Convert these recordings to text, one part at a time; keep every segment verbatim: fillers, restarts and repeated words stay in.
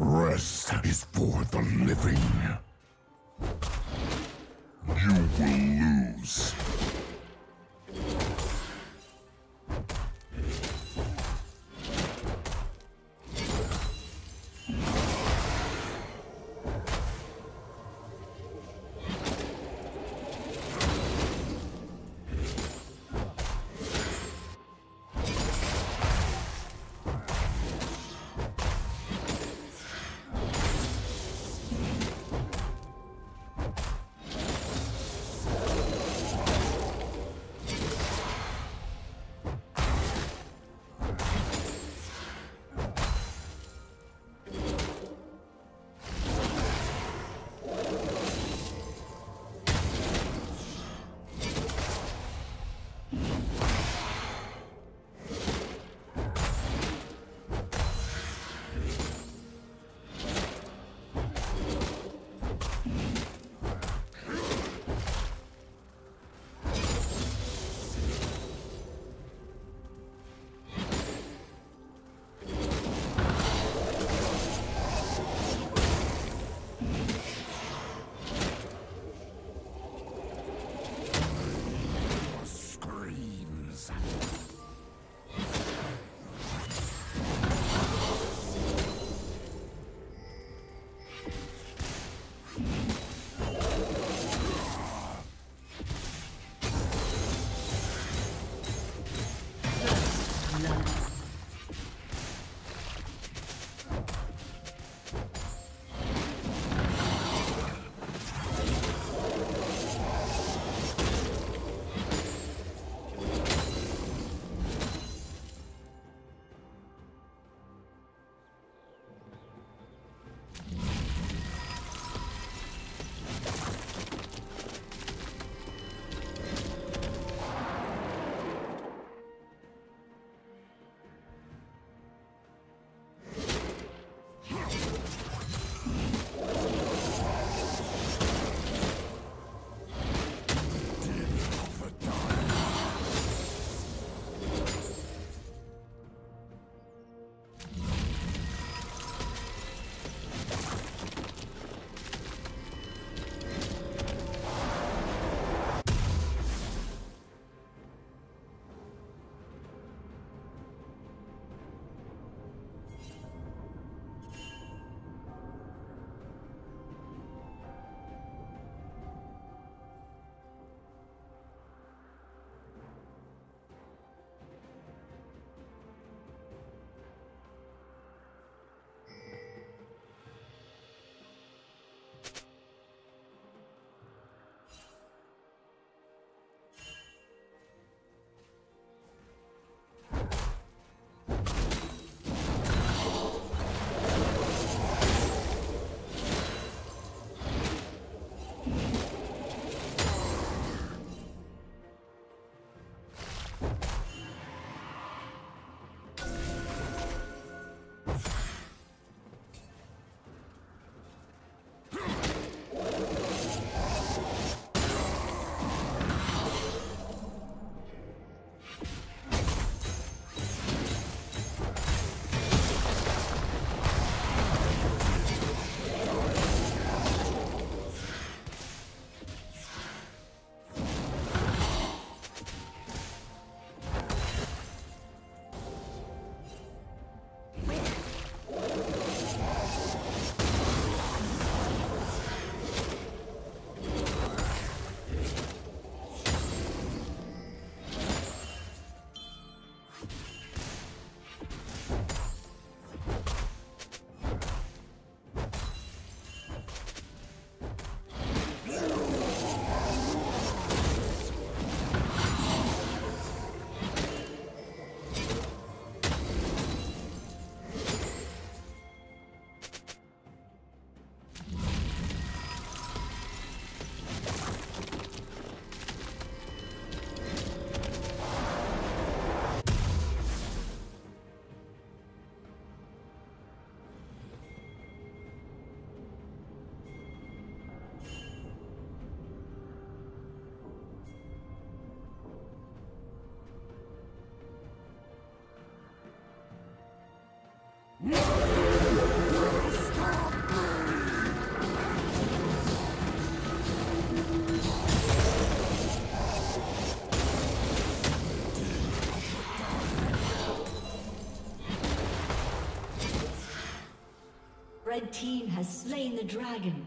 Rest is for the living. You will lose. Red team has slain the dragon.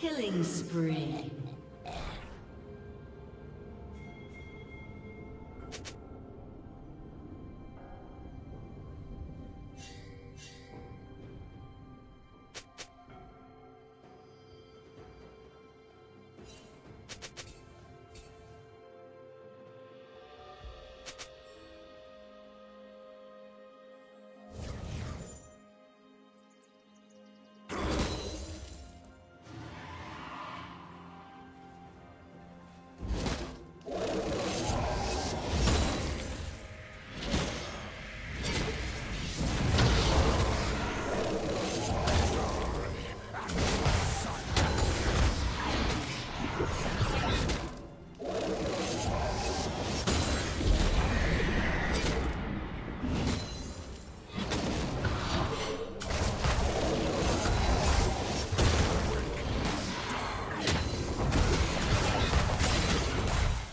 Killing spree.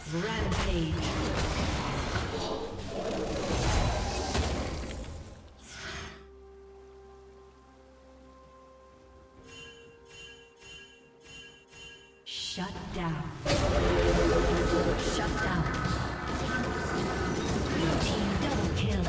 Shut down. Shut down. Blue team double kill.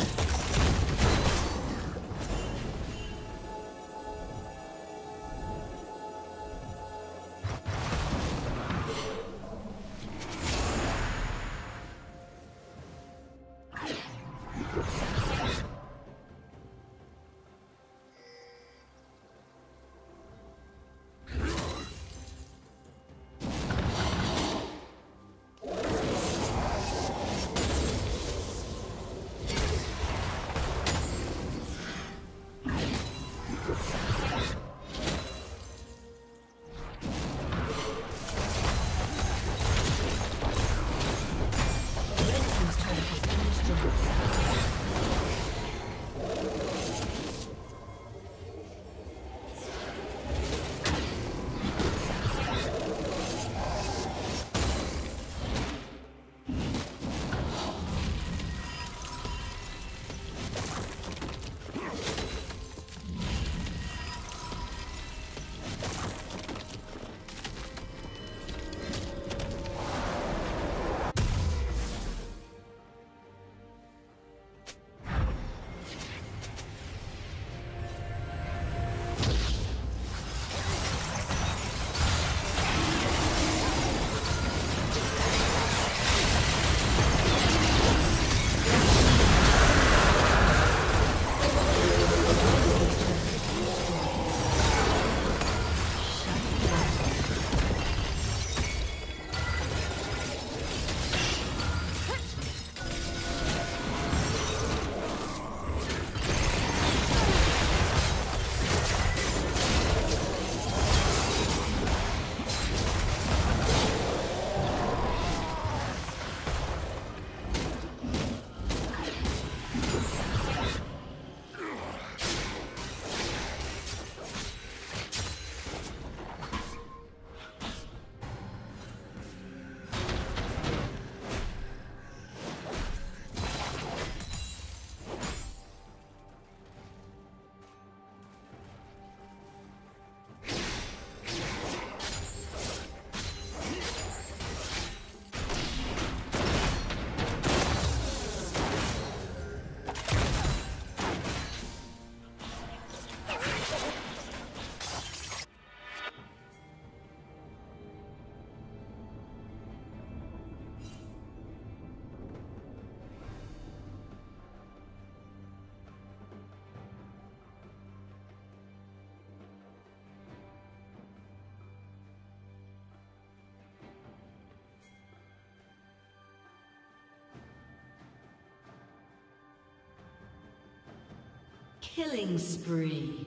Killing spree.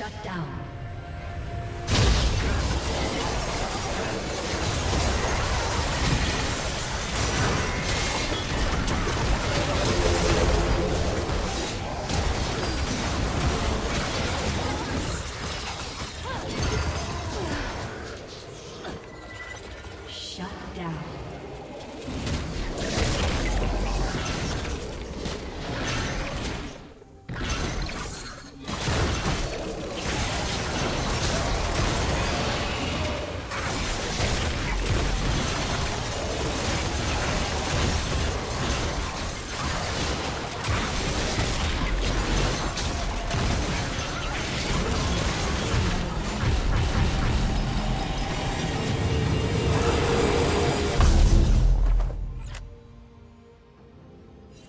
Shut down.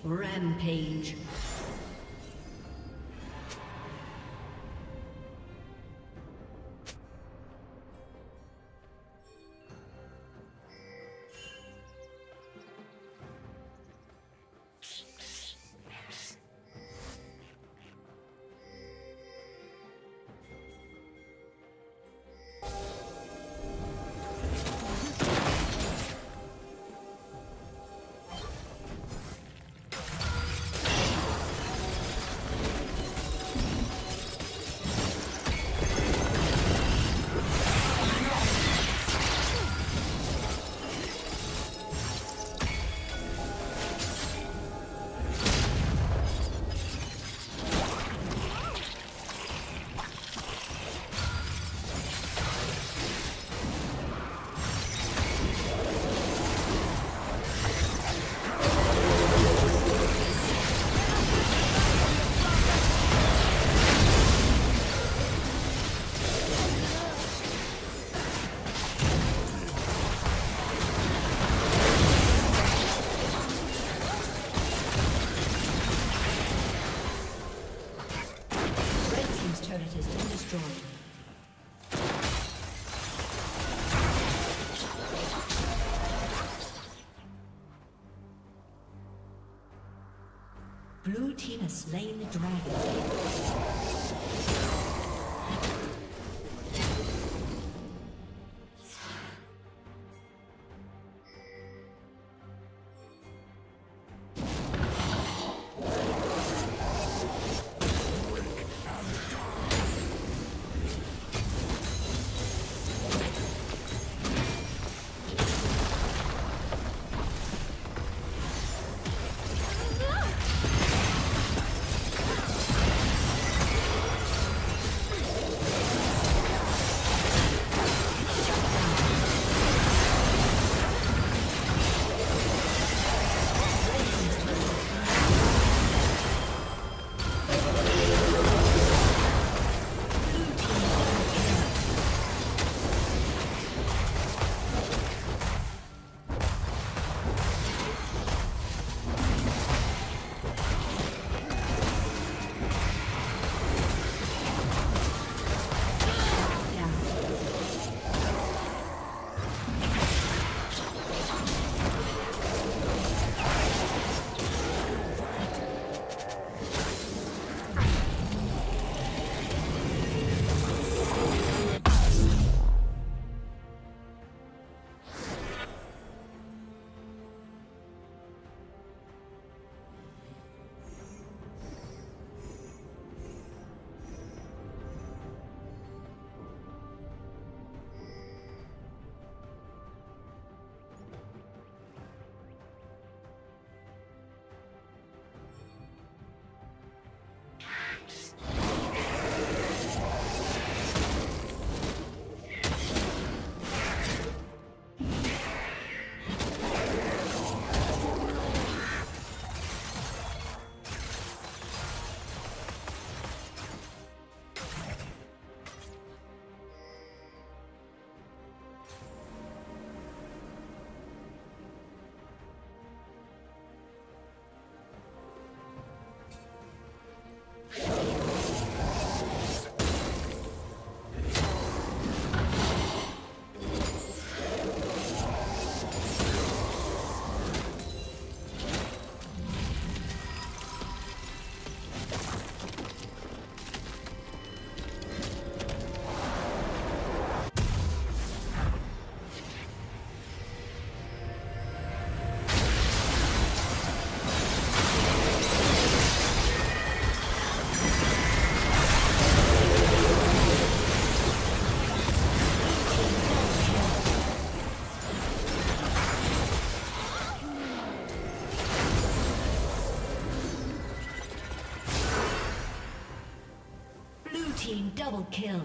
Rampage. Blue team has slain the dragon. Team double kill.